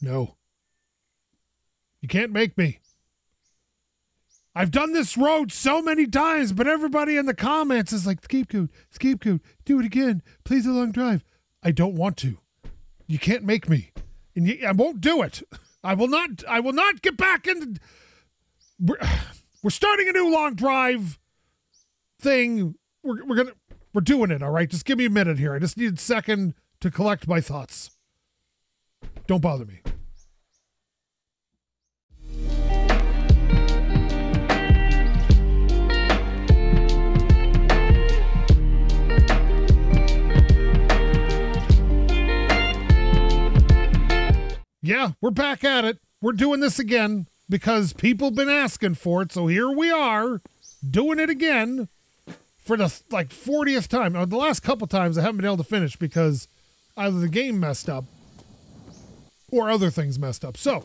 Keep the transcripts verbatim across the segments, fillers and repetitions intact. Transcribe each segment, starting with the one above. No. You can't make me. I've done this road so many times, but everybody in the comments is like, SkapeGote, SkapeGote, do it again. Please, a long drive. I don't want to. You can't make me. And you, I won't do it. I will not, I will not get back in. The, we're, we're starting a new long drive thing. We're, we're going to, we're doing it. All right. Just give me a minute here. I just need a second to collect my thoughts. Don't bother me. Yeah, we're back at it. We're doing this again because people been asking for it. So here we are doing it again for the like fortieth time. Now, the last couple times I haven't been able to finish because either the game messed up or other things messed up. So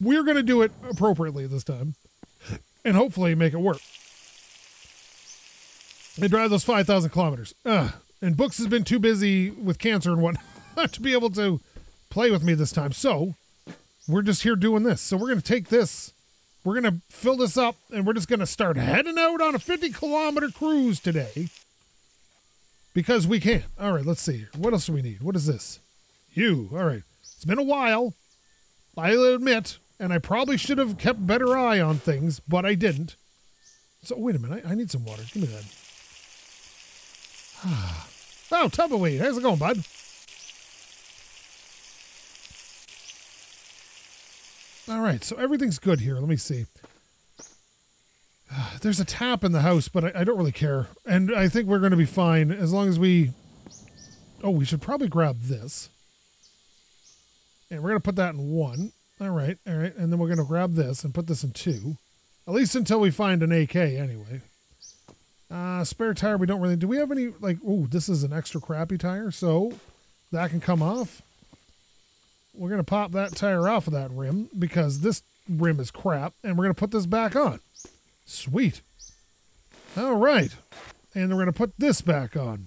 we're going to do it appropriately this time and hopefully make it work. They drive those five thousand kilometers. Ugh. And Books has been too busy with cancer and whatnot to be able to play with me this time. So we're just here doing this. So we're going to take this, we're going to fill this up, and we're just going to start heading out on a fifty kilometer cruise today because we can. All right, let's see. What else do we need? What is this? You. All right. It's been a while, I'll admit, and I probably should have kept better eye on things, but I didn't. So wait a minute. I, I need some water. Give me that. Oh, Tupperweed. How's it going, bud? All right, so everything's good here. Let me see. Uh, there's a tap in the house, but I, I don't really care. And I think we're going to be fine as long as we... Oh, we should probably grab this. And we're going to put that in one. All right, all right. And then we're going to grab this and put this in two. At least until we find an A K anyway. Uh, spare tire, we don't really... Do we have any... Like, oh, this is an extra crappy tire, so that can come off. We're going to pop that tire off of that rim because this rim is crap, and we're going to put this back on. Sweet. All right. And we're going to put this back on.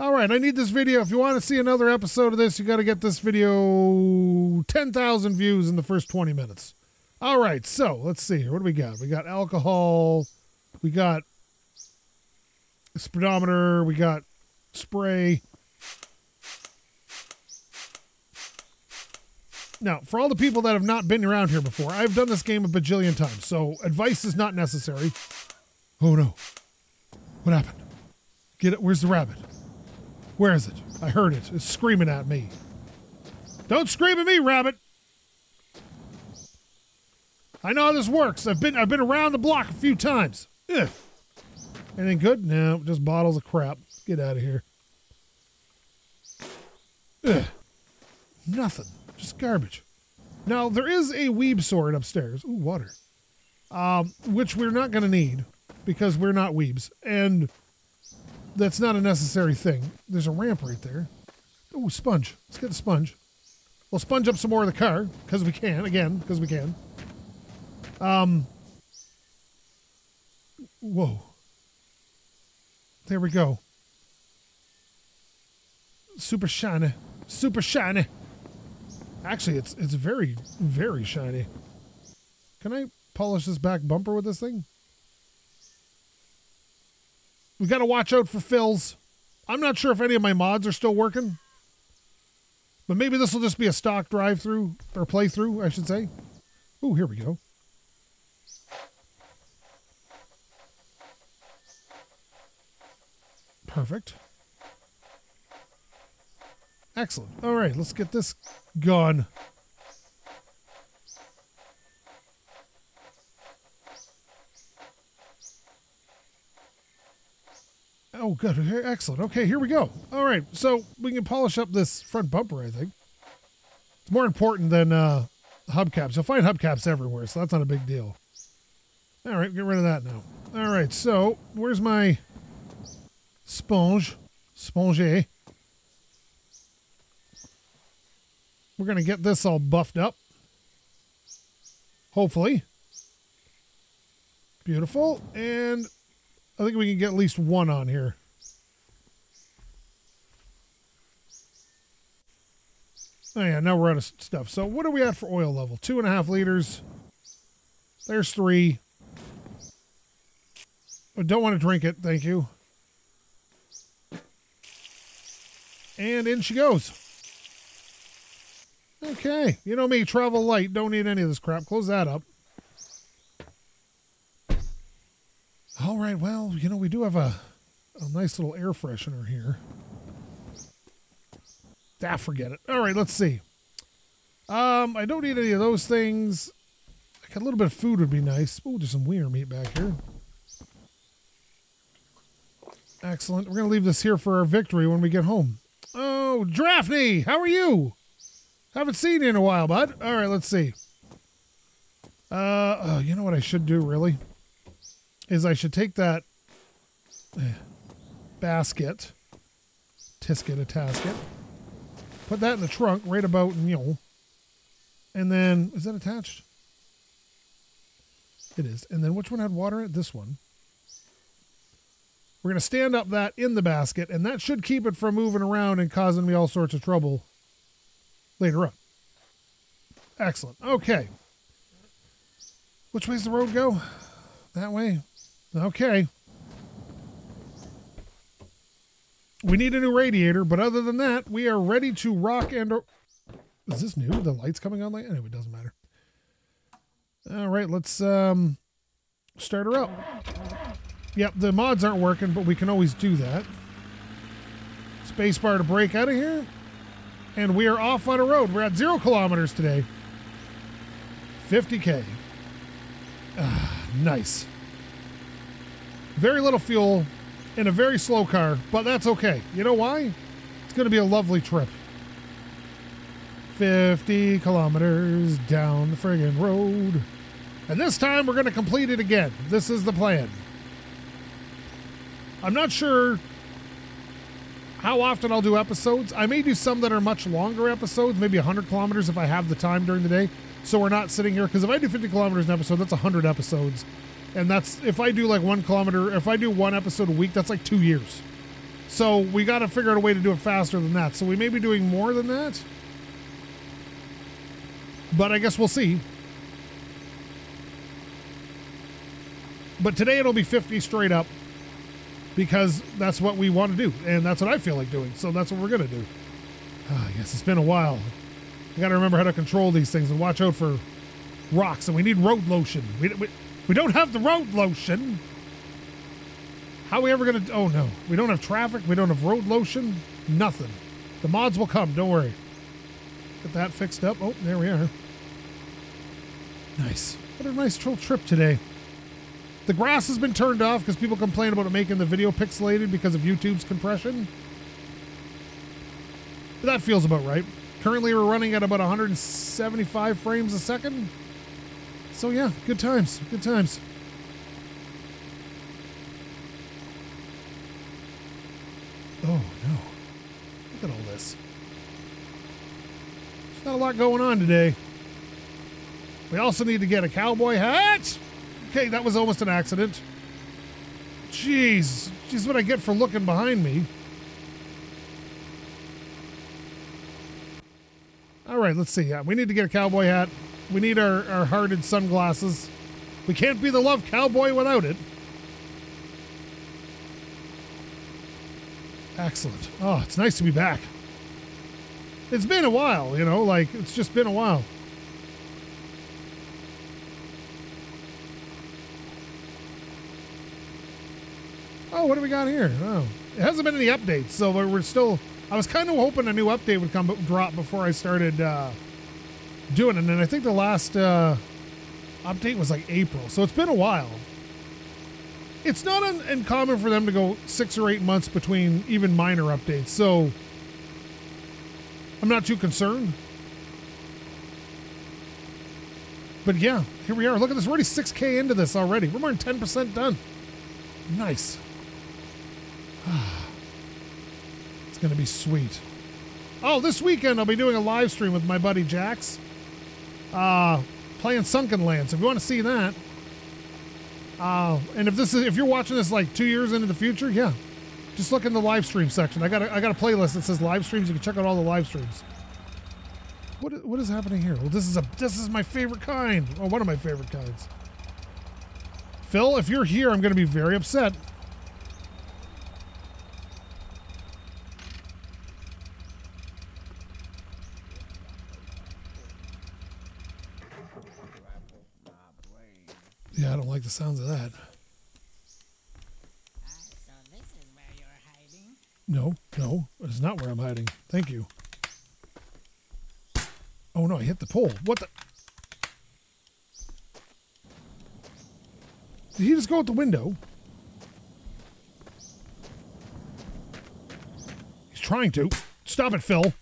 All right. I need this video. If you want to see another episode of this, you got to get this video ten thousand views in the first twenty minutes. All right. So let's see here. What do we got? We got alcohol. We got speedometer. We got spray. Now, for all the people that have not been around here before, I've done this game a bajillion times, so advice is not necessary. Oh, no. What happened? Get it. Where's the rabbit? Where is it? I heard it. It's screaming at me. Don't scream at me, rabbit. I know how this works. I've been I've been around the block a few times. Ugh. Anything good? No, just bottles of crap. Get out of here. Ugh. Nothing. Just garbage. Now, there is a weeb sword upstairs. Ooh, water. Um, which we're not going to need because we're not weebs. And that's not a necessary thing. There's a ramp right there. Ooh, sponge. Let's get the sponge. We'll sponge up some more of the car because we can. Again, because we can. Um. Whoa. There we go. Super shiny. Super shiny. Actually, it's it's very, very shiny. Can I polish this back bumper with this thing? We got to watch out for fills. I'm not sure if any of my mods are still working. But maybe this will just be a stock drive-through, or playthrough, I should say. Ooh, here we go. Perfect. Excellent. All right, let's get this gone. Oh, good. Excellent. Okay, here we go. All right, so we can polish up this front bumper, I think. It's more important than uh, hubcaps. You'll find hubcaps everywhere, so that's not a big deal. All right, get rid of that now. All right, so where's my sponge? Sponge. We're going to get this all buffed up. Hopefully. Beautiful. And I think we can get at least one on here. Oh yeah, now we're out of stuff. So what are we at for oil level? Two and a half liters. There's three. I don't want to drink it, thank you. And in she goes. Okay, you know me, travel light. Don't need any of this crap. Close that up. All right, well, you know, we do have a, a nice little air freshener here. Ah, forget it. All right, let's see. Um, I don't need any of those things. Like a little bit of food would be nice. Oh, there's some wiener meat back here. Excellent. We're going to leave this here for our victory when we get home. Oh, Draphne, how are you? Haven't seen you in a while, bud. All right, let's see. Uh, oh, you know what I should do, really? Is I should take that eh, basket, tisket a tasket, put that in the trunk right about, you know, and then, is that attached? It is. And then which one had water in it? This one. We're going to stand up that in the basket, and that should keep it from moving around and causing me all sorts of trouble later on. Excellent. Okay. Which way's the road go? That way? Okay. We need a new radiator, but other than that, we are ready to rock and... Is this new? The light's coming on late? Anyway, it doesn't matter. All right, let's um, start her up. Yep, the mods aren't working, but we can always do that. Spacebar to break out of here. And we are off on a road. We're at zero kilometers today. fifty K. Ah, nice. Very little fuel in a very slow car, but that's okay. You know why? It's going to be a lovely trip. fifty kilometers down the friggin' road. And this time we're going to complete it again. This is the plan. I'm not sure how often I'll do episodes. I may do some that are much longer episodes, maybe one hundred kilometers if I have the time during the day. So we're not sitting here, because if I do fifty kilometers an episode, that's one hundred episodes. And that's, if I do like one kilometer, if I do one episode a week, that's like two years. So we got to figure out a way to do it faster than that. So we may be doing more than that. But I guess we'll see. But today it'll be fifty straight up, because that's what we want to do, and that's what I feel like doing, so that's what we're going to do. Oh, yes, it's been a while. I got to remember how to control these things and watch out for rocks, and we need road lotion. We, we, we don't have the road lotion. How are we ever going to... Oh, no. We don't have traffic. We don't have road lotion. Nothing. The mods will come. Don't worry. Get that fixed up. Oh, there we are. Nice. What a nice little trip today. The grass has been turned off because people complain about it making the video pixelated because of YouTube's compression. But that feels about right. Currently, we're running at about one hundred seventy-five frames a second. So yeah, good times, good times. Oh no, look at all this. There's not a lot going on today. We also need to get a cowboy hat. Okay, that was almost an accident. Jeez. Jeez, what I get for looking behind me. All right, let's see. Yeah, we need to get a cowboy hat. We need our, our hearted sunglasses. We can't be the love cowboy without it. Excellent. Oh, it's nice to be back. It's been a while, you know, like, it's just been a while. Oh, what do we got here? Oh, it hasn't been any updates, so we're still... I was kind of hoping a new update would come drop before I started uh, doing it, and I think the last uh, update was like April, so it's been a while. It's not un uncommon for them to go six or eight months between even minor updates, so I'm not too concerned. But yeah, here we are. Look at this. We're already six K into this already. We're more than ten percent done. Nice. It's going to be sweet. Oh, this weekend I'll be doing a live stream with my buddy Jax. Uh, playing Sunken Lands. If you want to see that. Uh, and if this is, if you're watching this like two years into the future, yeah. Just look in the live stream section. I got a, I got a playlist that says live streams. You can check out all the live streams. What what is happening here? Well, this is a this is my favorite kind. Oh, one of my favorite kinds. Phil, if you're here, I'm going to be very upset. Yeah, I don't like the sounds of that. Ah, so this is where you're hiding. No, no, it's not where I'm hiding. Thank you. Oh no, I hit the pole. What the? Did he just go out the window? He's trying to. Stop it, Phil. No,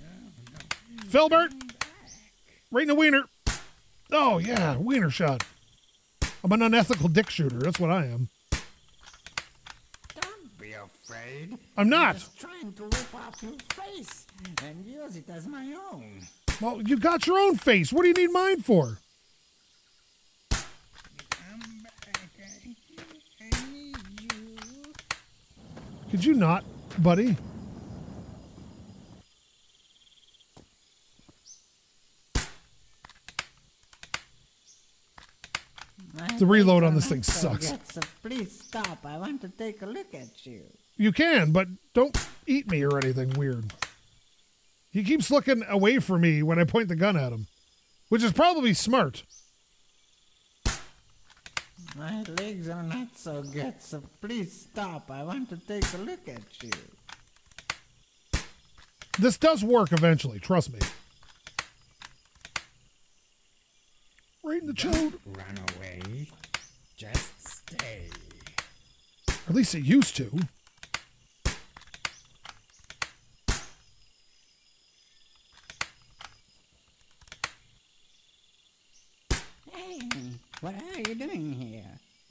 no. Philbert! Right in the wiener. Oh yeah, wiener shot. I'm an unethical dick shooter. That's what I am. Don't be afraid. I'm not. I'm just trying to rip off your face and use it as my own. Well, you got your own face. What do you need mine for? Come back. I, I need you. Could you not, buddy? The reload on this thing sucks. So please stop. I want to take a look at you. You can, but don't eat me or anything weird. He keeps looking away from me when I point the gun at him, which is probably smart. My legs are not so good, so please stop. I want to take a look at you. This does work eventually, trust me. Right in the chode. Run away. Just stay. Or at least it used to. Hey, what are you doing here?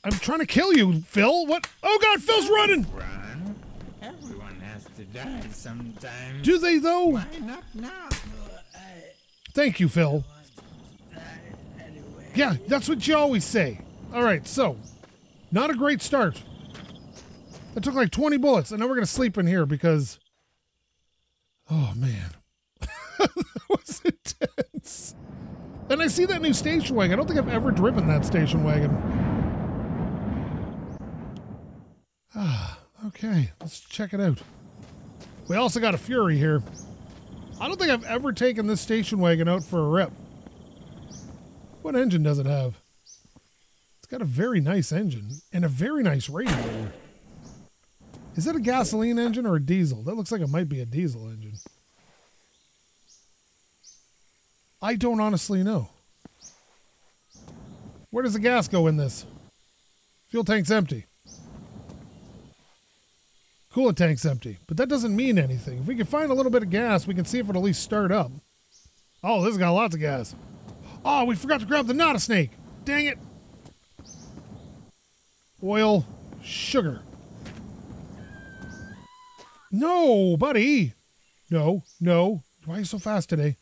I'm trying to kill you, Phil. What? Oh God, Phil's running. Run. Everyone has to die sometime. Do they though? Why not now? Thank you, Phil. Yeah, that's what you always say. All right, so not a great start. That took like twenty bullets. I know we're going to sleep in here because, oh, man, that was intense. And I see that new station wagon. I don't think I've ever driven that station wagon. Ah, okay, let's check it out. We also got a Fury here. I don't think I've ever taken this station wagon out for a rip. What engine does it have? It's got a very nice engine and a very nice radiator. Is that a gasoline engine or a diesel? That looks like it might be a diesel engine. I don't honestly know. Where does the gas go in this? Fuel tank's empty. Coolant tank's empty, but that doesn't mean anything. If we can find a little bit of gas, we can see if it'll at least start up. Oh, this has got lots of gas. Oh, we forgot to grab the Nada Snake. Dang it. Oil. Sugar. No, buddy. No, no. Why are you so fast today?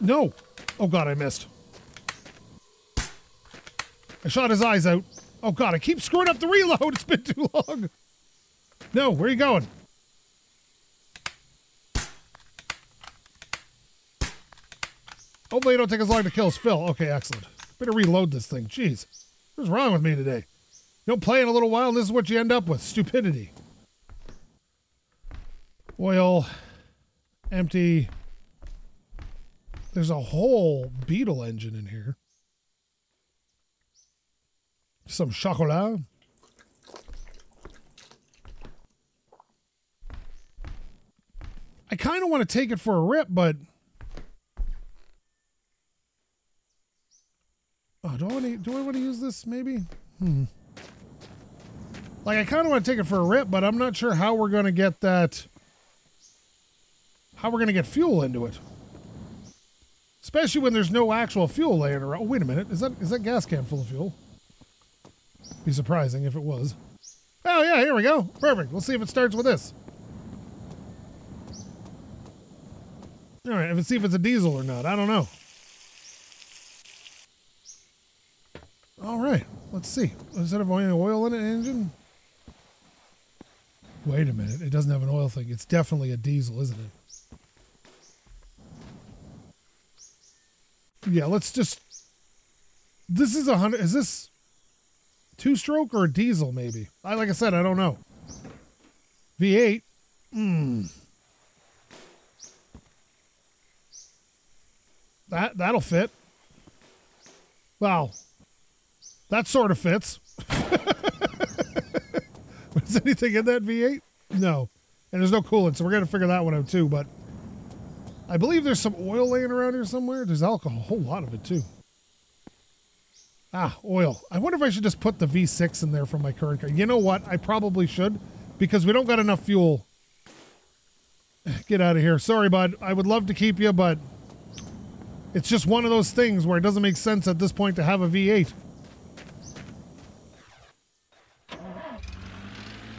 No. Oh, God, I missed. I shot his eyes out. Oh, God, I keep screwing up the reload. It's been too long. No, where are you going? Hopefully it don't take as long to kill as Phil. Okay, excellent. Better reload this thing. Jeez. What's wrong with me today? You don't play in a little while, and this is what you end up with. Stupidity. Oil. Empty. There's a whole Beetle engine in here. Some chocolat. I kind of want to take it for a rip, but... Oh, do I want to, do I want to use this, maybe? Hmm. Like, I kind of want to take it for a rip, but I'm not sure how we're going to get that... How we're going to get fuel into it. Especially when there's no actual fuel laying around. Oh, wait a minute. Is that is that gas can full of fuel? Be surprising if it was. Oh, yeah, here we go. Perfect. We'll see if it starts with this. All right, let's see if it's a diesel or not. I don't know. All right, let's see. Does that have any oil in it, engine? Wait a minute. It doesn't have an oil thing. It's definitely a diesel, isn't it? Yeah, let's just... This is a hundred... Is this two-stroke or a diesel, maybe? I, like I said, I don't know. V eight. Mm. That, that'll fit. Wow. That sort of fits. Is anything in that V eight? No. And there's no coolant, so we're going to figure that one out, too. But I believe there's some oil laying around here somewhere. There's alcohol. A whole lot of it, too. Ah, oil. I wonder if I should just put the V six in there from my current car. You know what? I probably should, because we don't got enough fuel. Get out of here. Sorry, bud. I would love to keep you, but it's just one of those things where it doesn't make sense at this point to have a V eight.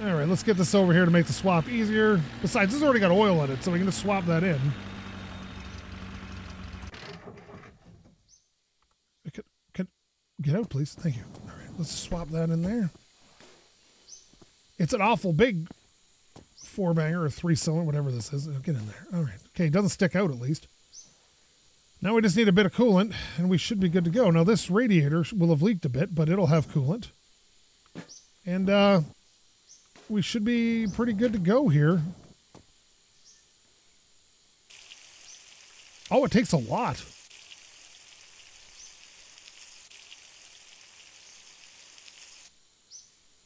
All right, let's get this over here to make the swap easier. Besides, this has already got oil in it, so we can just swap that in. Could, could, get out, please. Thank you. All right, let's swap that in there. It's an awful big four-banger or three-cylinder, whatever this is. Get in there. All right. Okay, it doesn't stick out at least. Now we just need a bit of coolant, and we should be good to go. Now, this radiator will have leaked a bit, but it'll have coolant. And, uh... we should be pretty good to go here. Oh, it takes a lot.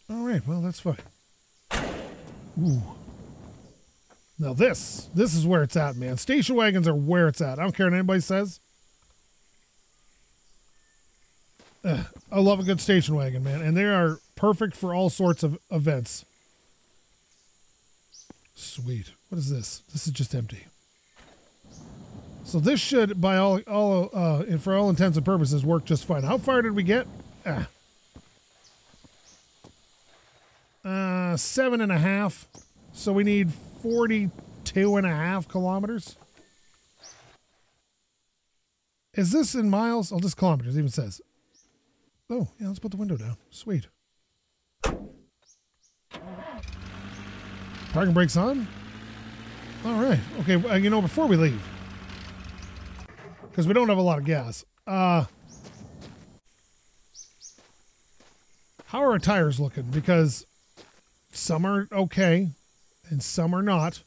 All right, well, that's fine. Ooh. Now this, this is where it's at, man. Station wagons are where it's at. I don't care what anybody says. Ugh, I love a good station wagon, man. And they are perfect for all sorts of events. Sweet. What is this? This is just empty. So this should, by all, all uh, and for all intents and purposes, work just fine. How far did we get? Ah. Uh, seven and a half. So we need forty-two and a half kilometers. Is this in miles? Oh, this kilometers even says. Oh, yeah, let's put the window down. Sweet. Parking brake's on. All right. Okay, uh, you know, before we leave, because we don't have a lot of gas, uh, how are our tires looking? Because some are okay, and some are not,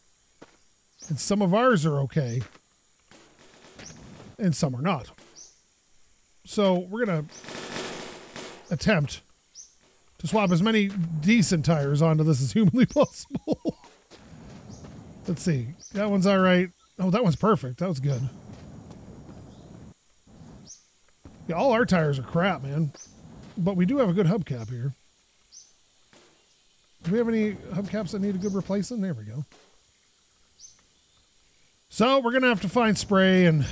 and some of ours are okay, and some are not. So we're going to attempt to swap as many decent tires onto this as humanly possible. Let's see. That one's all right. Oh, that one's perfect. That was good. Yeah, all our tires are crap, man. But we do have a good hubcap here. Do we have any hubcaps that need a good replacing? There we go. So we're going to have to find spray and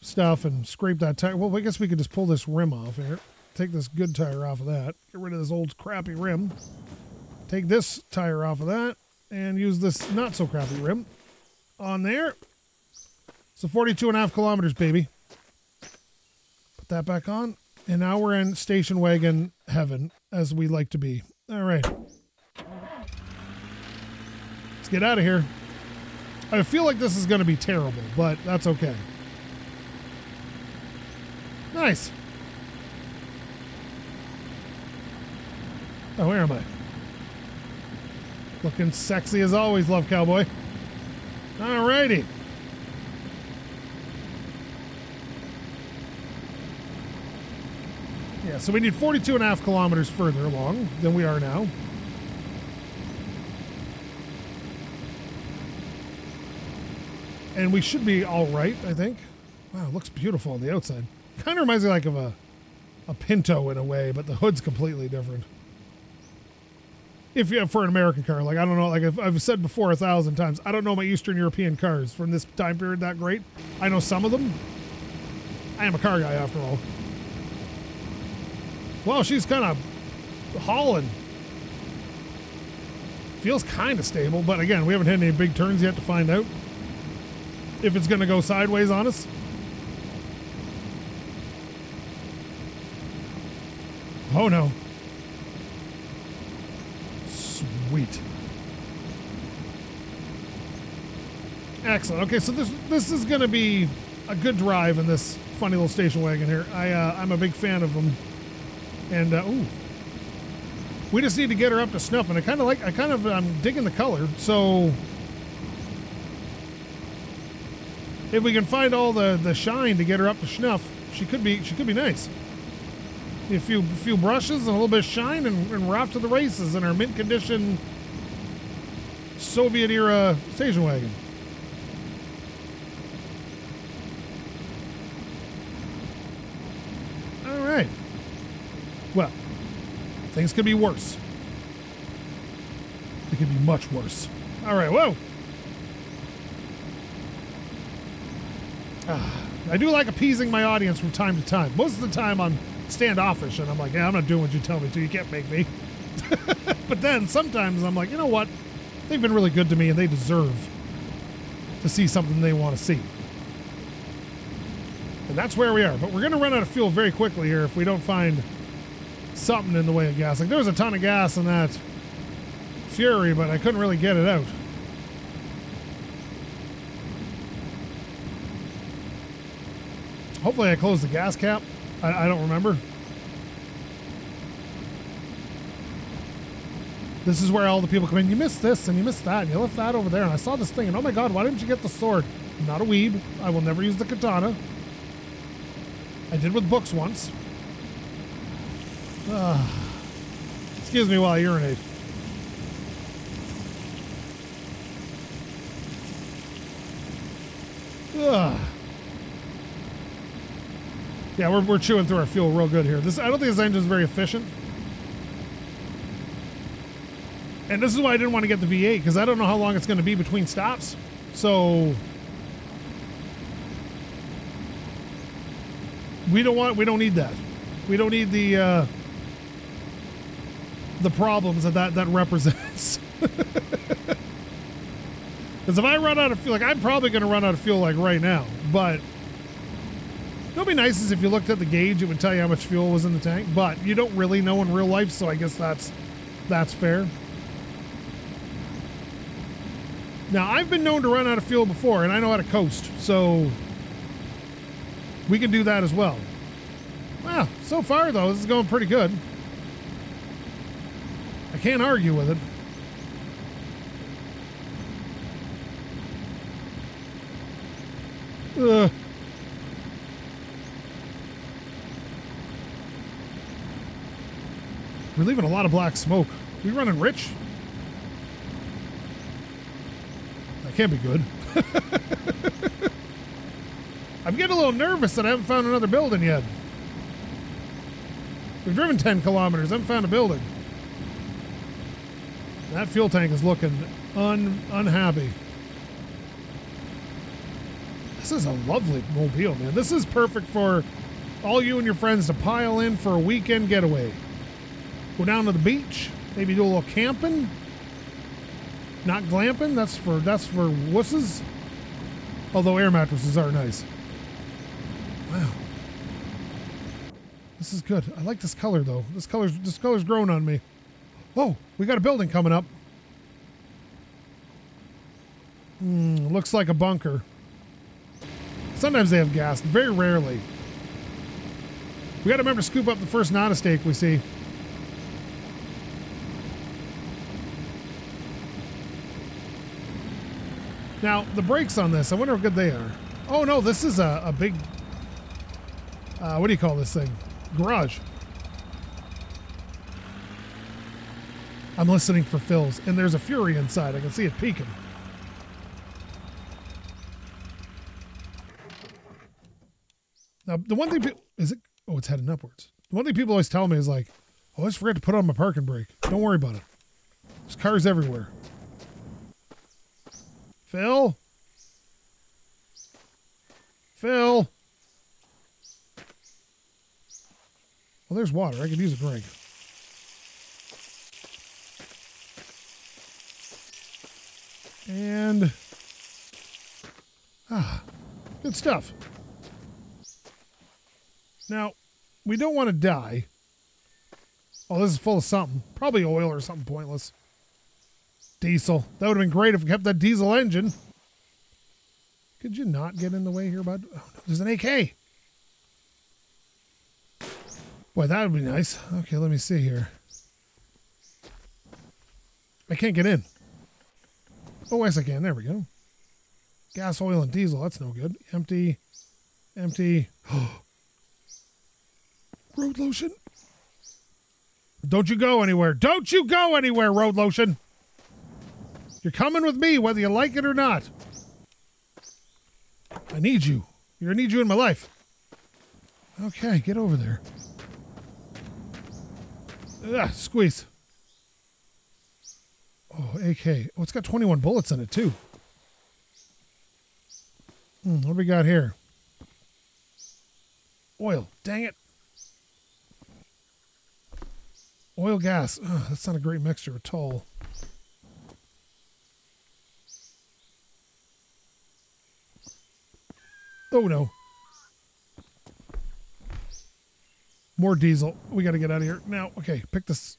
stuff and scrape that tire. Well, I guess we could just pull this rim off here. Take this good tire off of that. Get rid of this old crappy rim. Take this tire off of that and use this not so crappy rim on there. So forty-two and a half kilometers, baby. Put that back on. And now we're in station wagon heaven, as we like to be. All right. Let's get out of here. I feel like this is going to be terrible, but that's okay. Nice. Oh, where am I? Looking sexy as always, love cowboy. Alrighty. Yeah, so we need forty-two and a half kilometers further along than we are now. And we should be alright, I think. Wow, it looks beautiful on the outside. Kind of reminds me like of a, a Pinto in a way, but the hood's completely different. If you have for an American car, like, I don't know, like I've, I've said before a thousand times, I don't know my Eastern European cars from this time period that great. I know some of them. I am a car guy after all. Well, she's kind of hauling. Feels kind of stable, but again, we haven't had any big turns yet to find out if it's going to go sideways on us. Oh no. Sweet. Excellent. Okay, so this this is going to be a good drive in this funny little station wagon here. I uh, I'm a big fan of them, and uh, ooh, we just need to get her up to snuff. And I kind of like I kind of I'm digging the color. So if we can find all the the shine to get her up to snuff, she could be she could be nice. A few few brushes and a little bit of shine, and, and we're off to the races in our mint condition Soviet era station wagon. Alright. Well, things could be worse. It could be much worse. Alright, whoa. Ah, I do like appeasing my audience from time to time. Most of the time I'm standoffish and I'm like, yeah, I'm not doing what you tell me to. You can't make me. But then sometimes I'm like, you know what? They've been really good to me and they deserve to see something they want to see. And that's where we are. But we're going to run out of fuel very quickly here if we don't find something in the way of gas. Like, there was a ton of gas in that Fury, but I couldn't really get it out. Hopefully I closed the gas cap. I, I don't remember. This is where all the people come in. You missed this and you missed that and you left that over there. And I saw this thing and oh my God, why didn't you get the sword? I'm not a weeb. I will never use the katana. I did with books once. Uh, excuse me while I urinate. Uh, yeah, we're, we're chewing through our fuel real good here. This, I don't think this engine is very efficient. And this is why I didn't want to get the V eight, because I don't know how long it's going to be between stops. So we don't want, we don't need that. We don't need the uh, the problems that that, that represents. Because if I run out of fuel, like I'm probably going to run out of fuel like right now. But it'd be nice is if you looked at the gauge, it would tell you how much fuel was in the tank. But you don't really know in real life, so I guess that's that's fair. Now, I've been known to run out of fuel before, and I know how to coast, so we can do that as well. Wow, so far, though, this is going pretty good. I can't argue with it. Ugh. We're leaving a lot of black smoke. We running rich? Can't be good. I'm getting a little nervous that I haven't found another building yet. We've driven ten kilometers. I haven't found a building. That fuel tank is looking un unhappy. This is a lovely mobile, man. This is perfect for all you and your friends to pile in for a weekend getaway. Go down to the beach, maybe do a little camping. Not glamping, that's for that's for wusses. Although air mattresses are nice. Wow. This is good. I like this color though. This color's this color's grown on me. Oh, we got a building coming up. Mm, looks like a bunker. Sometimes they have gas, very rarely. We gotta remember to scoop up the first nada steak we see. Now, the brakes on this, I wonder how good they are. Oh, no, this is a, a big... Uh, what do you call this thing? Garage. I'm listening for fills, and there's a Fury inside. I can see it peeking. Now, the one thing... Is it... Oh, it's heading upwards. The one thing people always tell me is like, I always forget to put on my parking brake. Don't worry about it. There's cars everywhere. Phil? Phil? Well, there's water. I could use a drink. And... Ah, good stuff. Now, we don't want to die. Oh, this is full of something. Probably oil or something pointless. Diesel. That would have been great if we kept that diesel engine. Could you not get in the way here, bud? Oh, no, there's an A K. Boy, that would be nice. Okay, let me see here. I can't get in. Oh, yes, I can. There we go. Gas, oil, and diesel. That's no good. Empty. Empty. Road lotion. Don't you go anywhere. Don't you go anywhere, road lotion. You're coming with me, whether you like it or not. I need you. I need you in my life. Okay, get over there. Ugh, squeeze. Oh, A K. Oh, it's got twenty-one bullets in it, too. Hmm, what do we got here? Oil. Dang it. Oil, gas. Ugh, that's not a great mixture at all. Oh, no. More diesel. We got to get out of here now. Okay, pick this.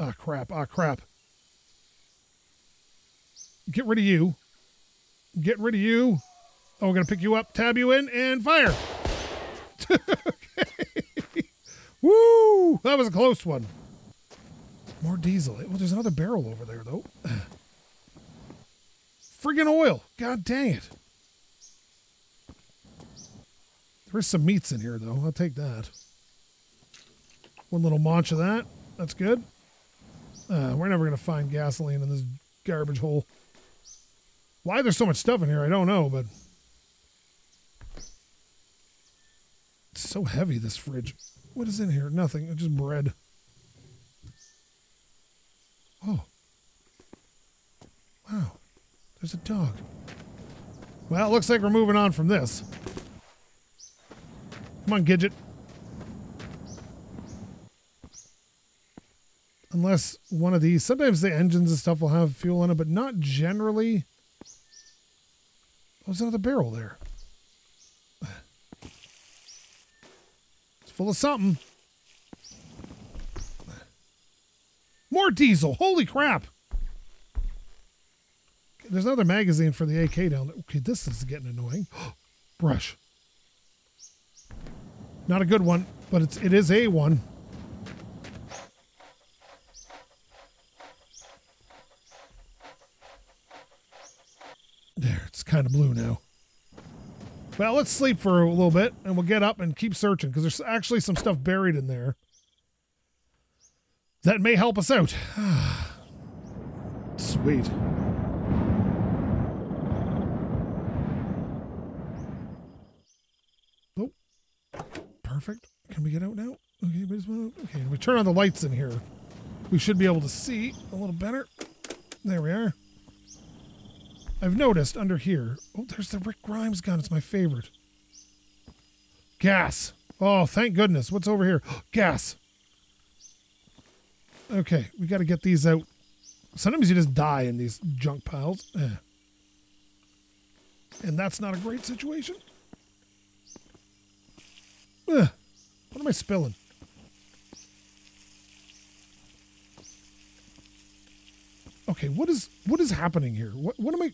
Ah, crap. Ah, crap. Get rid of you. Get rid of you. Oh, we're going to pick you up, tab you in, and fire. Okay. Woo! That was a close one. More diesel. Well, there's another barrel over there, though. Friggin' oil. God dang it. There's some meats in here, though. I'll take that. One little munch of that. That's good. Uh, we're never going to find gasoline in this garbage hole. Why there's so much stuff in here, I don't know, but... It's so heavy, this fridge. What is in here? Nothing. Just bread. Oh. Wow. There's a dog. Well, it looks like we're moving on from this. Come on, Gidget. Unless one of these... Sometimes the engines and stuff will have fuel in it, but not generally. Oh, there's another barrel there. It's full of something. More diesel. Holy crap. There's another magazine for the A K down there. Okay, this is getting annoying. Brush. Not a good one, but it's, it is a one. There, it's kind of blue now. Well, let's sleep for a little bit, and we'll get up and keep searching, because there's actually some stuff buried in there that may help us out. Sweet. Oh, perfect. Can we get out now? Okay, we, just want to, okay, we turn on the lights in here. We should be able to see a little better. There we are. I've noticed under here. Oh, there's the Rick Grimes gun. It's my favorite. Gas. Oh, thank goodness. What's over here? Gas. Okay, we got to get these out. Sometimes you just die in these junk piles. Eh. And that's not a great situation. Eh. What am I spilling? Okay, what is what is happening here? What, what am I...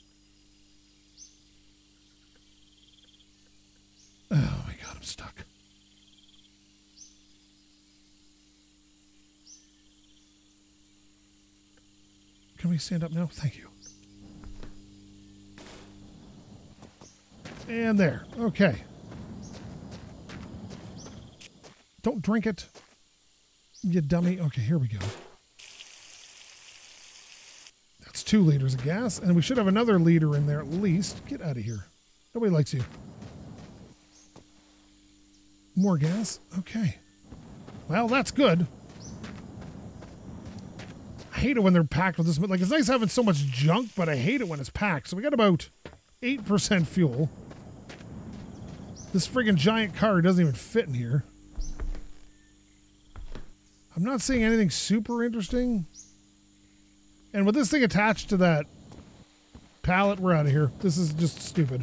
Oh my god, I'm stuck. Can we stand up now? Thank you. And there. Okay. Don't drink it, you dummy. Okay, here we go. That's two liters of gas, and we should have another liter in there at least. Get out of here. Nobody likes you. More gas? Okay. Well, that's good. I hate it when they're packed with this. Like, it's nice having so much junk, but I hate it when it's packed. So we got about eight percent fuel. This friggin' giant car doesn't even fit in here. I'm not seeing anything super interesting. And with this thing attached to that pallet, we're out of here. This is just stupid.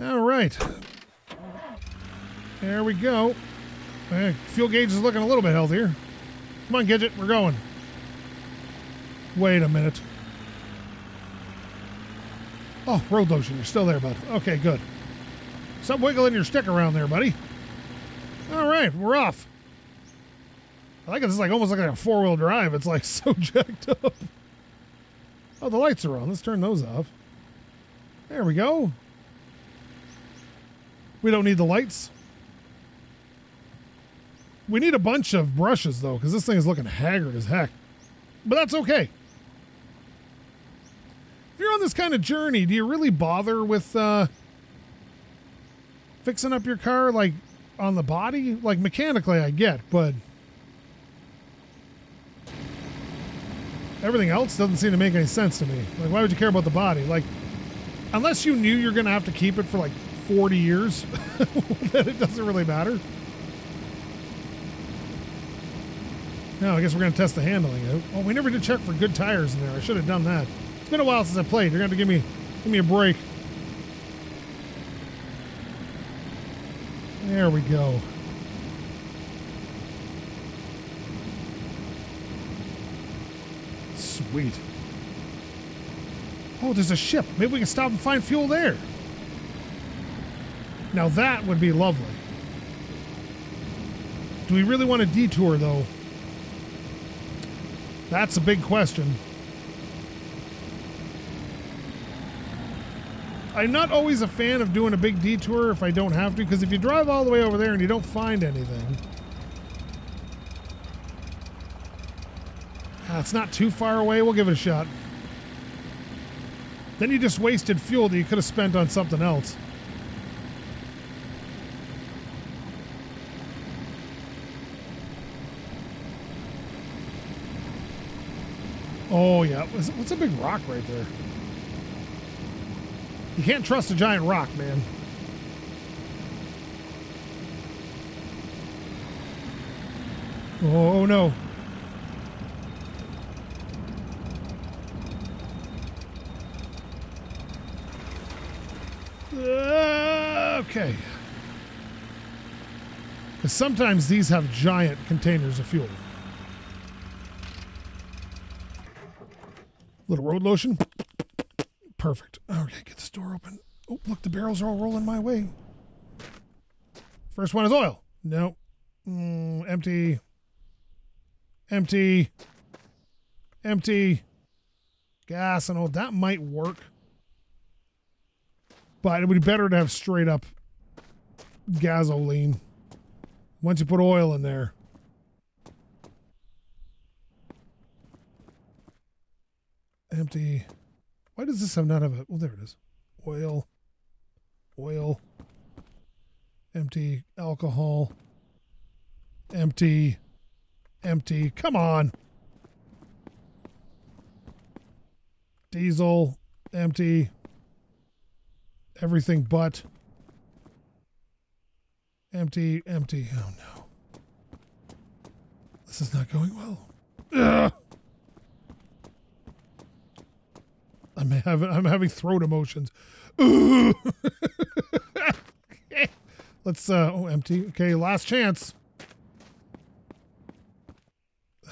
All right. There we go. Uh, fuel gauge is looking a little bit healthier. Come on, Gidget, we're going. Wait a minute. Oh, road lotion, you're still there, bud. Okay, good. Stop wiggling your stick around there, buddy. All right, we're off. I like it. This is like almost like a four-wheel drive. It's like so jacked up. Oh, the lights are on. Let's turn those off. There we go. We don't need the lights. We need a bunch of brushes, though, because this thing is looking haggard as heck. But that's okay. If you're on this kind of journey, do you really bother with uh, fixing up your car, like, on the body? Like, mechanically, I get, but everything else doesn't seem to make any sense to me. Like, why would you care about the body? Like, unless you knew you're going to have to keep it for, like, forty years, then it doesn't really matter. No, I guess we're going to test the handling out. Oh, we never did check for good tires in there. I should have done that. It's been a while since I played. You're going to have to give me, give me a break. There we go. Sweet. Oh, there's a ship. Maybe we can stop and find fuel there. Now that would be lovely. Do we really want a detour, though? That's a big question. I'm not always a fan of doing a big detour if I don't have to, because if you drive all the way over there and you don't find anything, ah, it's not too far away. We'll give it a shot. Then you just wasted fuel that you could have spent on something else. Oh, yeah. What's a big rock right there? You can't trust a giant rock, man. Oh, no. Uh, okay. Because sometimes these have giant containers of fuel. Little road lotion. Perfect. Okay, get this door open. Oh, look, the barrels are all rolling my way. First one is oil. No. Mm, empty. Empty. Empty. Gas and all. That might work. But it would be better to have straight up gasoline. Once you put oil in there. Empty. Why does this have not have a, well, there it is. Oil, oil, empty, alcohol, empty, empty. Come on. Diesel, empty, everything but empty, empty. Oh no. This is not going well. Ugh. I'm having I'm having throat emotions. Ooh. Okay. Let's uh oh empty. Okay, last chance. Uh,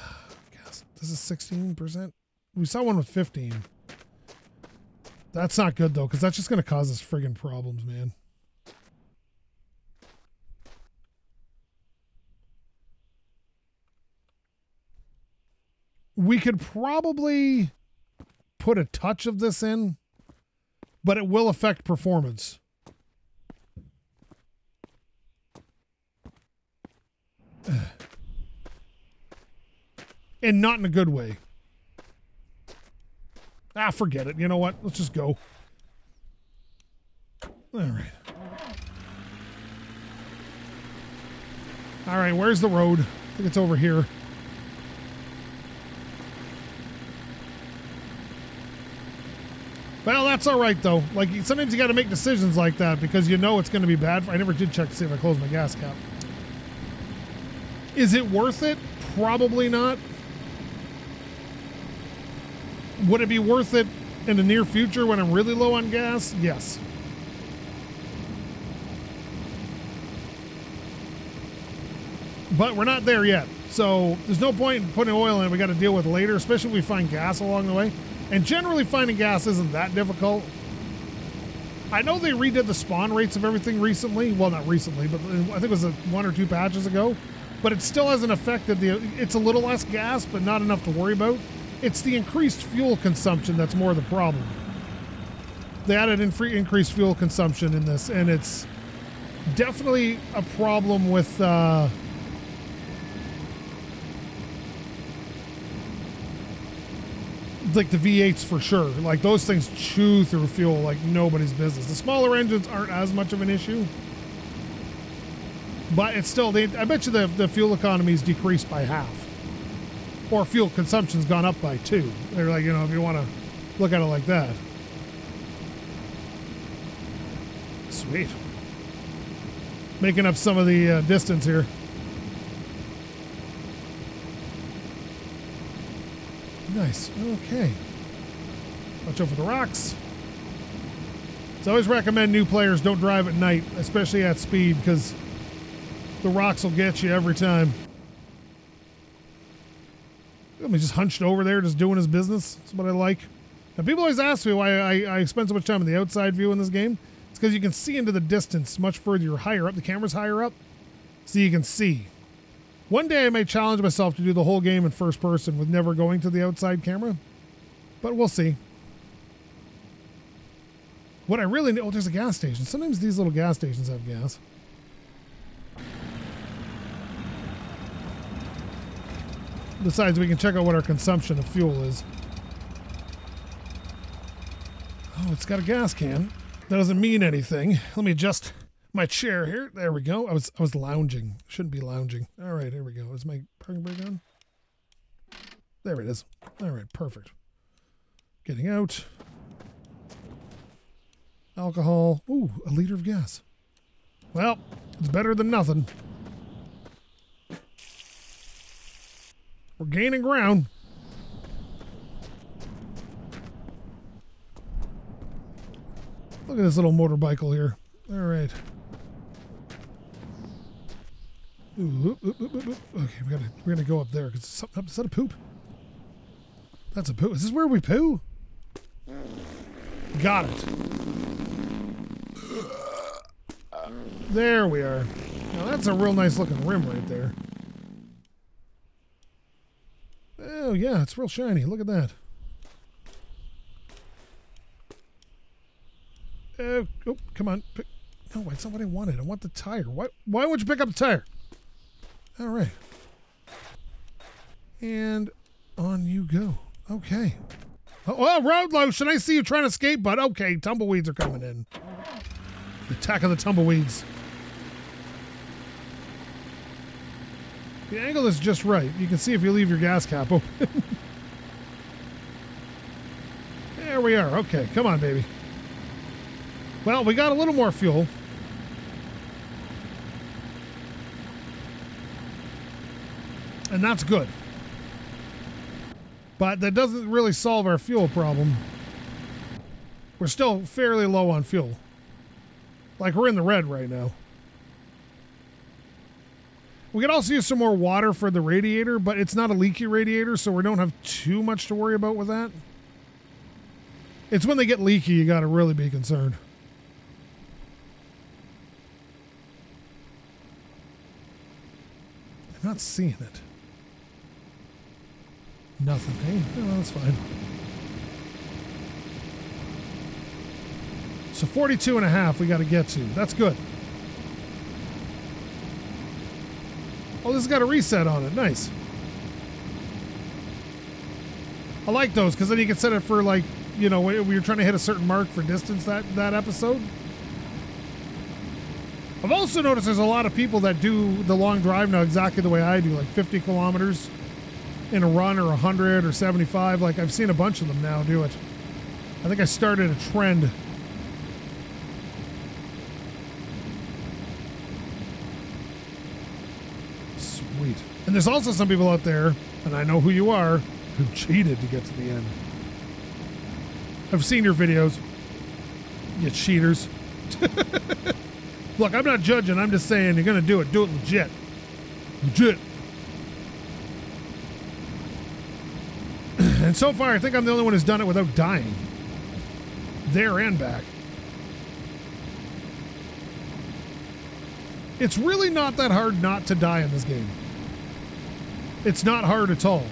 guess this is sixteen percent. We saw one with fifteen. That's not good though, because that's just gonna cause us friggin' problems, man. We could probably put a touch of this in, but it will affect performance. And not in a good way. Ah, forget it. You know what? Let's just go. All right. All right, where's the road? I think it's over here. Well, that's all right, though. Like, sometimes you got to make decisions like that because you know it's going to be bad. I never did check to see if I closed my gas cap. Is it worth it? Probably not. Would it be worth it in the near future when I'm really low on gas? Yes. But we're not there yet. So there's no point in putting oil in it. We got to deal with later, especially if we find gas along the way. And generally finding gas isn't that difficult. I know they redid the spawn rates of everything recently. Well, not recently, but I think it was one or two patches ago. But it still hasn't affected the... It's a little less gas, but not enough to worry about. It's the increased fuel consumption that's more the problem. They added in free increased fuel consumption in this, and it's definitely a problem with... Uh, like the V eights for sure. Like those things chew through fuel like nobody's business. The smaller engines aren't as much of an issue, but it's still, they, I bet you the, the fuel economy's decreased by half, or fuel consumption's gone up by two. They're like, you know, if you want to look at it like that. Sweet. Making up some of the uh, distance here. Nice. Okay. Watch out for the rocks. So I always recommend new players don't drive at night, especially at speed, because the rocks will get you every time. Look at me just hunched over there, just doing his business. That's what I like. Now, people always ask me why I, I spend so much time in the outside view in this game. It's because you can see into the distance much further. You're higher up. The camera's higher up, so you can see. One day I may challenge myself to do the whole game in first person with never going to the outside camera, but we'll see. What I really need, oh, there's a gas station. Sometimes these little gas stations have gas. Besides, we can check out what our consumption of fuel is. Oh, it's got a gas can. That doesn't mean anything. Let me adjust my chair here. There we go. I was I was lounging. Shouldn't be lounging. All right, here we go. Is my parking brake on? There it is. All right, perfect. Getting out. Alcohol. Ooh, a liter of gas. Well, it's better than nothing. We're gaining ground. Look at this little motorcycle here. All right. Ooh, oop, oop, oop, oop, oop. Okay, we gotta, we're gonna go up there. Is that a poop? That's a poo. Is this where we poo? Got it. There we are. Now that's a real nice looking rim right there. Oh yeah, it's real shiny. Look at that. Uh, oh, come on. Pick. No, that's not what I wanted. I want the tire. Why, why would you pick up the tire? All right. And on you go. Okay. Oh, oh, road lotion. I see you trying to escape, but okay. Tumbleweeds are coming in. The attack of the tumbleweeds. The angle is just right. You can see if you leave your gas cap open. There we are. Okay. Come on, baby. Well, we got a little more fuel. And that's good. But that doesn't really solve our fuel problem. We're still fairly low on fuel. Like, we're in the red right now. We could also use some more water for the radiator, but it's not a leaky radiator, so we don't have too much to worry about with that. It's when they get leaky, you got to really be concerned. Not seeing it. Nothing. Hey, no, that's fine. So forty-two and a half we got to get to. That's good. Oh, this has got a reset on it. Nice. I like those because then you can set it for, like, you know, when you're trying to hit a certain mark for distance that, that episode. I've also noticed there's a lot of people that do the long drive now exactly the way I do, like fifty kilometers in a run, or one hundred, or seventy-five. Like, I've seen a bunch of them now do it. I think I started a trend. Sweet. And there's also some people out there, and I know who you are, who cheated to get to the end. I've seen your videos, you cheaters. Look, I'm not judging. I'm just saying you're going to do it. Do it legit. Legit. And so far, I think I'm the only one who's done it without dying. There and back. It's really not that hard not to die in this game. It's not hard at all.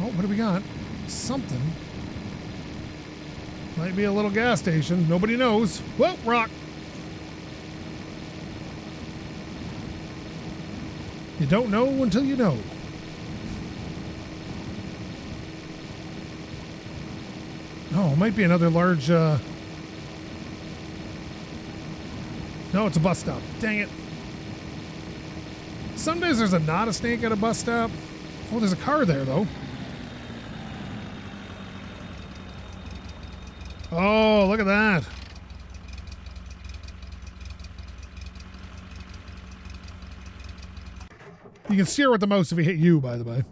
Oh, what do we got? Something. Might be a little gas station. Nobody knows. Whoa, rock. You don't know until you know. Oh, it might be another large... Uh... No, it's a bus stop. Dang it. Some days there's a not a snake at a bus stop. Oh, there's a car there, though. Oh, look at that. You can steer with the mouse if he hit you, by the way.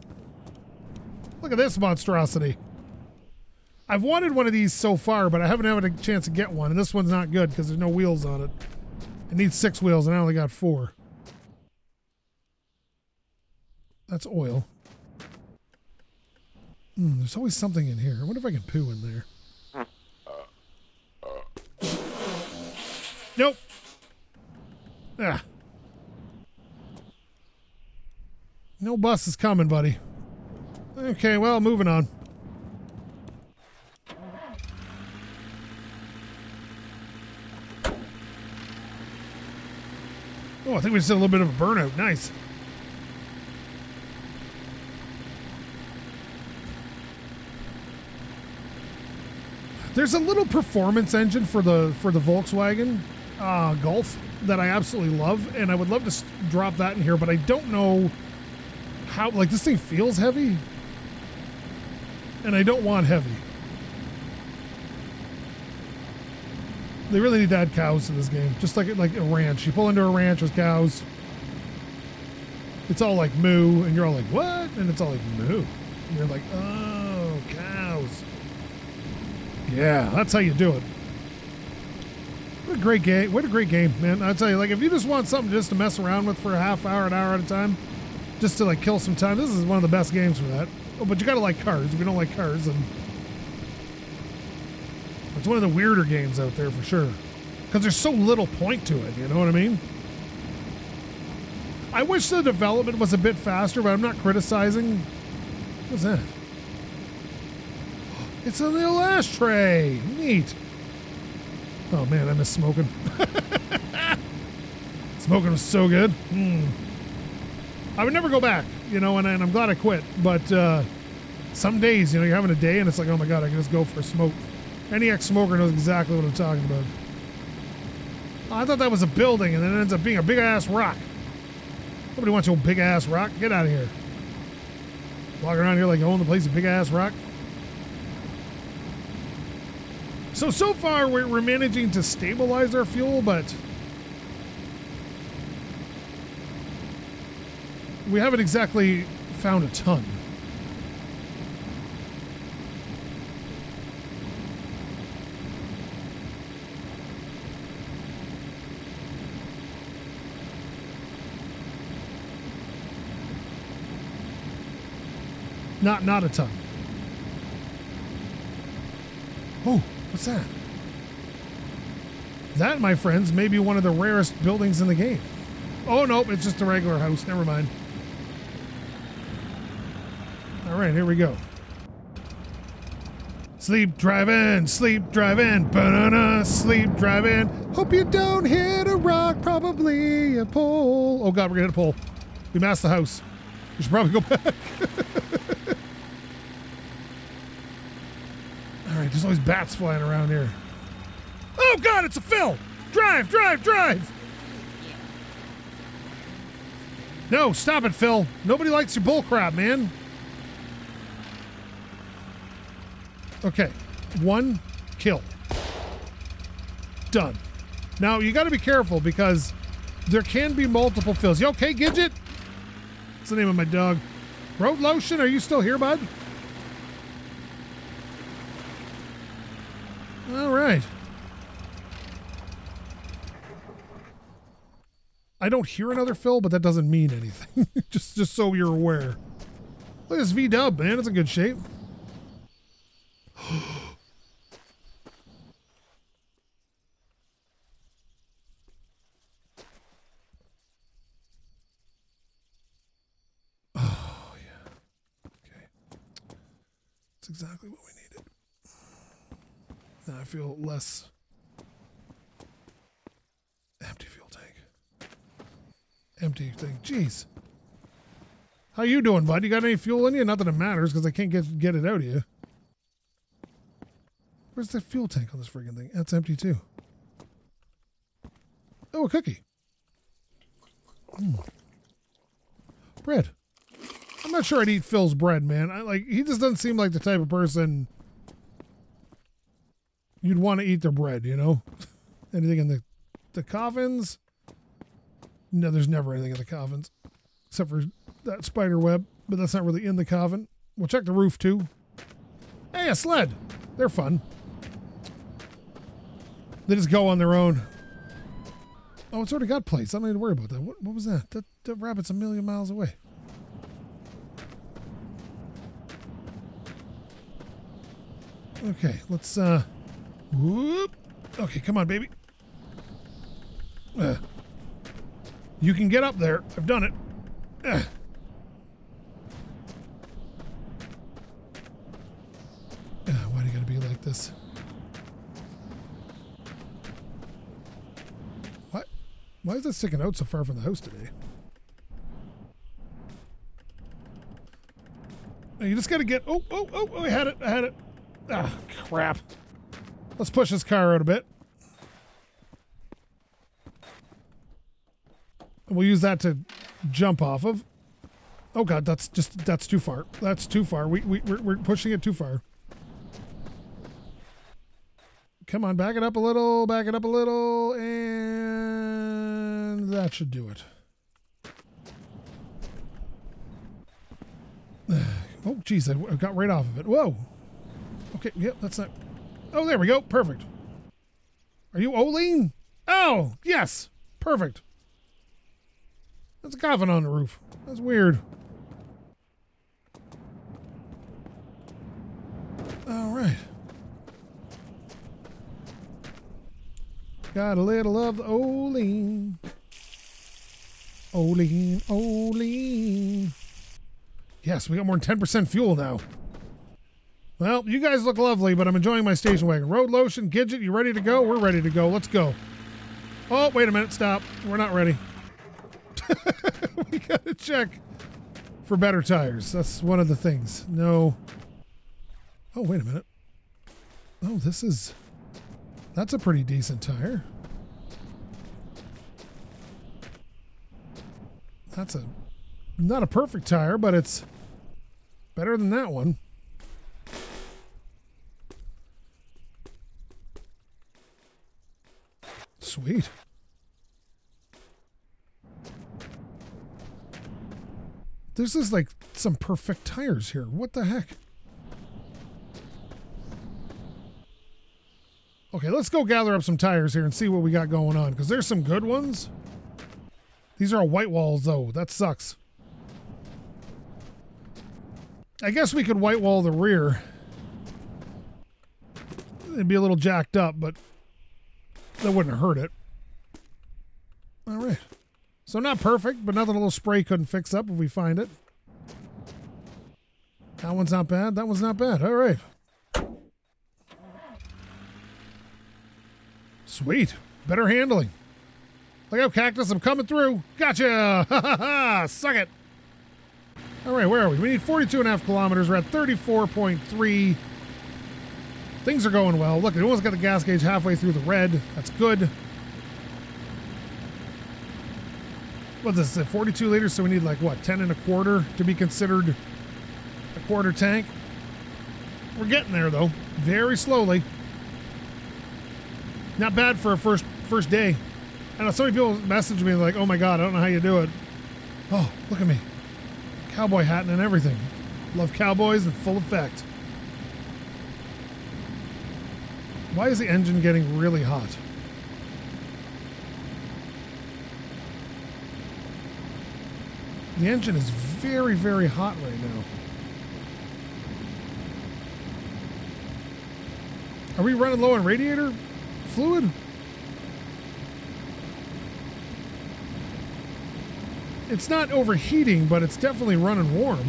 Look at this monstrosity. I've wanted one of these so far, but I haven't had a chance to get one. And this one's not good because there's no wheels on it. It needs six wheels, and I only got four. That's oil. Mm, there's always something in here. I wonder if I can poo in there. Nope. Ah. No bus is coming, buddy. Okay, well, moving on. Oh, I think we just did a little bit of a burnout. Nice. There's a little performance engine for the for the Volkswagen uh, Golf that I absolutely love, and I would love to drop that in here, but I don't know how. Like, this thing feels heavy, and I don't want heavy. They really need to add cows to this game, just like like a ranch. You pull into a ranch with cows. It's all like moo, and you're all like, what? And it's all like moo. And you're like, oh, cows. Yeah, that's how you do it. What a great game. What a great game, man. I'll tell you, like, if you just want something just to mess around with for a half hour, an hour at a time, just to, like, kill some time, this is one of the best games for that. Oh, but you gotta like cars. If you don't like cars, then... It's one of the weirder games out there for sure, because there's so little point to it, you know what I mean? I wish the development was a bit faster, but I'm not criticizing. What's that? It's a little ashtray. Neat. Oh, man, I miss smoking. Smoking was so good. Mm. I would never go back, you know, and, and I'm glad I quit. But uh, some days, you know, you're having a day, and it's like, oh, my God, I can just go for a smoke. Any ex-smoker knows exactly what I'm talking about. I thought that was a building, and then it ends up being a big-ass rock. Nobody wants your big-ass rock. Get out of here. Walk around here like you own the place, a big-ass rock. So, so far, we're, we're managing to stabilize our fuel, but... we haven't exactly found a ton. Not, not a ton. Oh, what's that? That, my friends, may be one of the rarest buildings in the game. Oh, nope, it's just a regular house. Never mind. All right, here we go. Sleep, drive in, sleep, drive in, banana, sleep, drive in. Hope you don't hit a rock, probably a pole. Oh, God, we're going to hit a pole. We masked the house. We should probably go back. Alright, there's always bats flying around here. Oh God, it's a Phil! Drive, drive, drive! No, stop it, Phil. Nobody likes your bullcrap, man. Okay, one kill. Done. Now, you gotta be careful because there can be multiple Phils. You okay, Gidget? That's the name of my dog. Road Lotion, are you still here, bud? All right. I don't hear another Phil, but that doesn't mean anything. just, just so you're aware. Look at this V-Dub, man. It's in good shape. Oh, yeah. Okay. That's exactly what we needed. Now I feel less... Empty fuel tank. Empty tank. Jeez. How you doing, bud? You got any fuel in you? Not that it matters, because I can't get get it out of you. Where's the fuel tank on this friggin' thing? That's empty, too. Oh, a cookie. Mm. Bread. I'm not sure I'd eat Phil's bread, man. I, like, he just doesn't seem like the type of person you'd want to eat their bread, you know? Anything in the, the coffins? No, there's never anything in the coffins. Except for... that spider web, but that's not really in the coffin. We'll check the roof too. Hey, a sled. They're fun. They just go on their own. Oh, it's already got plates. I don't need to worry about that. What, what was that? that? That rabbit's a million miles away. Okay, let's, uh, whoop. Okay, come on, baby. Uh, you can get up there. I've done it. Uh. This. What? Why is that sticking out so far from the house today? You just gotta get. Oh, oh, oh, oh, I had it. I had it. Ah, crap. Let's push this car out a bit. And we'll use that to jump off of. Oh, God, that's just. That's too far. That's too far. We, we, we're, we're pushing it too far. Come on, back it up a little, back it up a little, and that should do it. Oh, geez, I got right off of it. Whoa. Okay, yep, yeah, that's not... Oh, there we go. Perfect. Are you Oline? Oh, yes. Perfect. That's a coffin on the roof. That's weird. All right. Got a little of the Oline. Oline, Oline. Yes, we got more than ten percent fuel now. Well, you guys look lovely, but I'm enjoying my station wagon. Road Lotion, Gidget, you ready to go? We're ready to go. Let's go. Oh, wait a minute. Stop. We're not ready. We gotta check for better tires. That's one of the things. No. Oh, wait a minute. Oh, this is... That's a pretty decent tire. That's a, not a perfect tire, but it's better than that one. Sweet. This is like some perfect tires here. What the heck? Okay, let's go gather up some tires here and see what we got going on, because there's some good ones. These are all white walls, though. That sucks. I guess we could white wall the rear. It'd be a little jacked up, but that wouldn't hurt it. All right. So not perfect, but nothing a little spray couldn't fix up if we find it. That one's not bad. That one's not bad. All right. Sweet. Better handling. Look out, Cactus. I'm coming through. Gotcha. Ha ha ha. Suck it. All right, where are we? We need forty-two and a half kilometers. We're at thirty-four point three. Things are going well. Look, it almost got the gas gauge halfway through the red. That's good. What's this? forty-two liters, so we need like, what, ten and a quarter to be considered a quarter tank? We're getting there, though. Very slowly. Not bad for a first first day. I know so many people message me like, oh my God, I don't know how you do it. Oh, look at me. Cowboy hatting and everything. Love cowboys in full effect. Why is the engine getting really hot? The engine is very, very hot right now. Are we running low on radiator fluid? It's not overheating, but it's definitely running warm.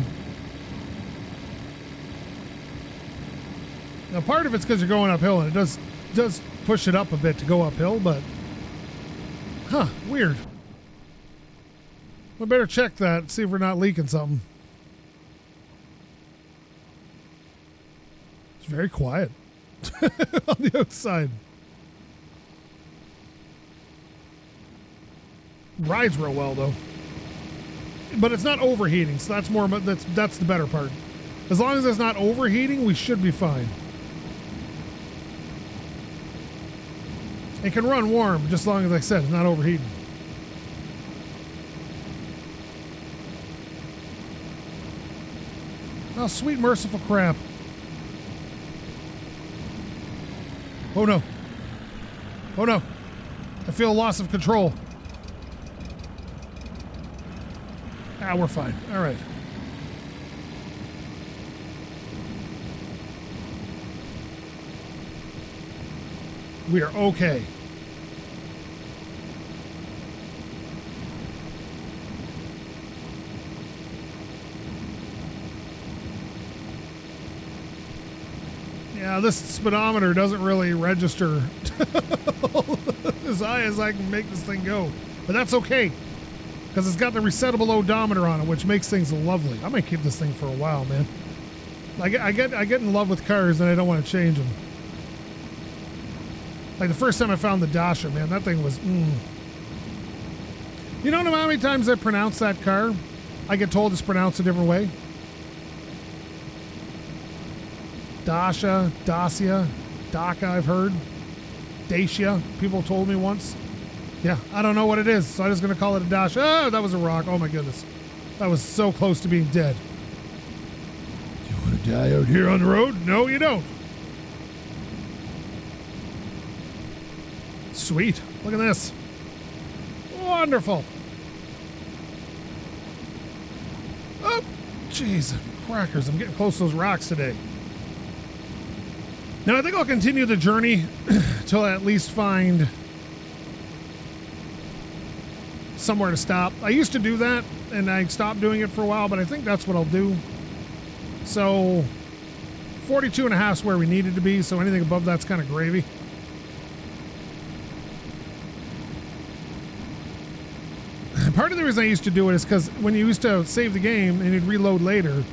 Now, part of it's because you're going uphill, and it does does push it up a bit to go uphill, but... Huh, weird. We better check that, see if we're not leaking something. It's very quiet on the outside. Rides real well, though. But it's not overheating, so that's more. That's that's the better part. As long as it's not overheating, we should be fine. It can run warm, just as long as, like I said, it's not overheating. Oh, sweet merciful crap. Oh no. Oh no. I feel a loss of control. Ah, we're fine. All right. We are okay. Yeah, this speedometer doesn't really register as high as I can make this thing go. But that's okay, because it's got the resettable odometer on it, which makes things lovely. I might keep this thing for a while, man. I get, I get, I get in love with cars, and I don't want to change them. Like the first time I found the Dasha, man, that thing was, mm. You don't know how many times I pronounce that car? I get told it's pronounced a different way. Dasha, Dacia, Daka, I've heard. Dacia, people told me once. Yeah, I don't know what it is, so I'm just going to call it a Dasha. Oh, that was a rock. Oh, my goodness. That was so close to being dead. Do you want to die out here on the road? No, you don't. Sweet. Look at this. Wonderful. Oh, jeez. Crackers. I'm getting close to those rocks today. Now, I think I'll continue the journey till I at least find somewhere to stop. I used to do that, and I stopped doing it for a while, but I think that's what I'll do. So, forty-two and a half is where we needed to be, so anything above that's kind of gravy. Part of the reason I used to do it is because when you used to save the game and you'd reload later,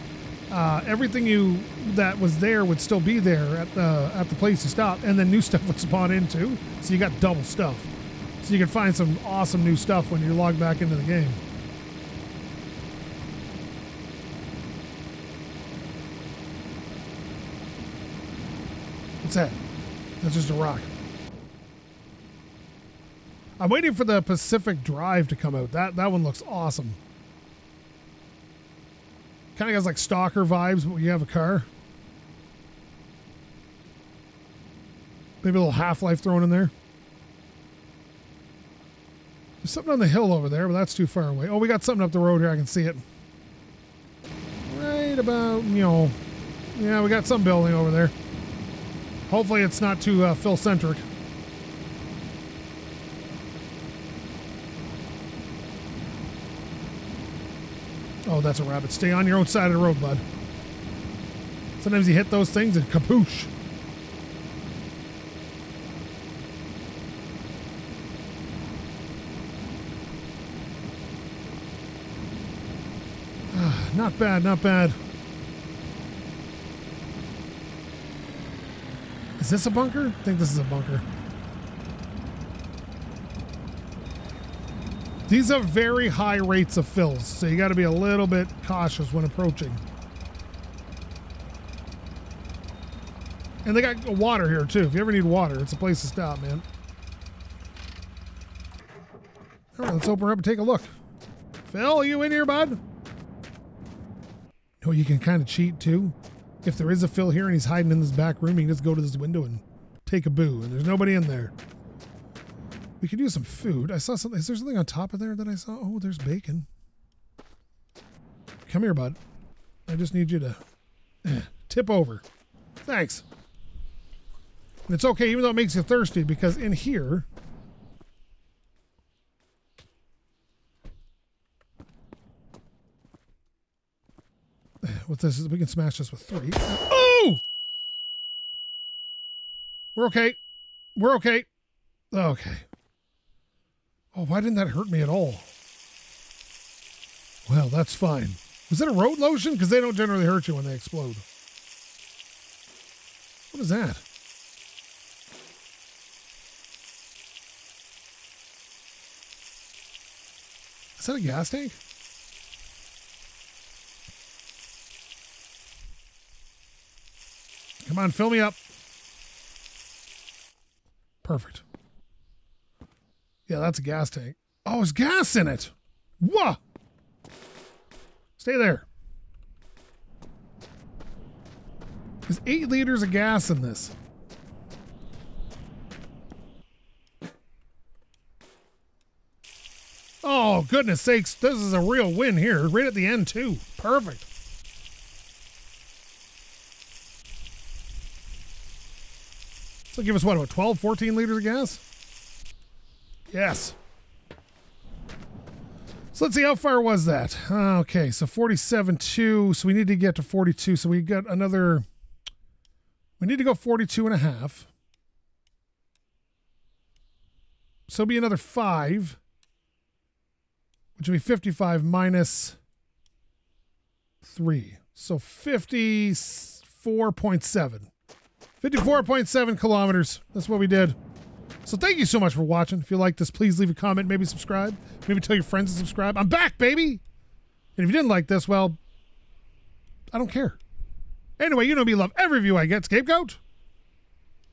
uh, everything you that was there would still be there at the at the place you stopped, and then new stuff would spawn in too. So you got double stuff. So you could find some awesome new stuff when you log back into the game. What's that? That's just a rock. I'm waiting for the Pacific Drive to come out. That that one looks awesome. Kind of has like Stalker vibes, but you have a car. Maybe a little Half-Life thrown in there. There's something on the hill over there, but that's too far away. Oh, we got something up the road here. I can see it. Right about, you know. Yeah, we got some building over there. Hopefully it's not too uh, Phil-centric. Oh, that's a rabbit. Stay on your own side of the road, bud. Sometimes you hit those things and kapoosh. Not bad, not bad. Is this a bunker? I think this is a bunker. These are very high rates of fills, so you got to be a little bit cautious when approaching. And they got water here, too. If you ever need water, it's a place to stop, man. All right, let's open her up and take a look. Phil, are you in here, bud? Oh, you can kind of cheat, too. If there is a Phil here and he's hiding in this back room, you can just go to this window and take a boo, and there's nobody in there. We could use some food. I saw something. Is there something on top of there that I saw? Oh, there's bacon. Come here, bud. I just need you to tip over. Thanks. It's okay, even though it makes you thirsty, because in here... What this is, we can smash this with three. Oh! We're okay. We're okay. Okay. Oh, why didn't that hurt me at all? Well, that's fine. Was that a road lotion? Because they don't generally hurt you when they explode. What is that? Is that a gas tank? Come on, fill me up. Perfect. Yeah, that's a gas tank. Oh, there's gas in it. Whoa. Stay there. There's eight liters of gas in this. Oh, goodness sakes. This is a real win here. Right at the end, too. Perfect. So give us, what, about twelve, fourteen liters of gas? Yes. So let's see, how far was that? Uh, okay, so forty-seven point two. So we need to get to forty-two. So we got another... We need to go forty-two and a half. So it'll be another five. Which will be fifty-five minus three. So fifty-four point seven. fifty-four point seven kilometers. That's what we did. So thank you so much for watching. If you like this, please leave a comment. Maybe subscribe. Maybe tell your friends to subscribe. I'm back, baby! And if you didn't like this, well, I don't care. Anyway, you know me, love every view I get. SkapeGote,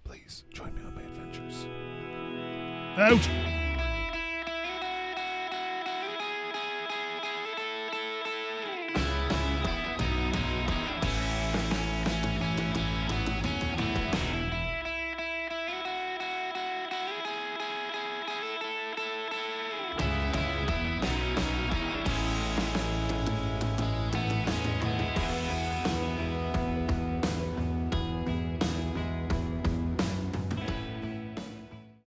please join me on my adventures. Out!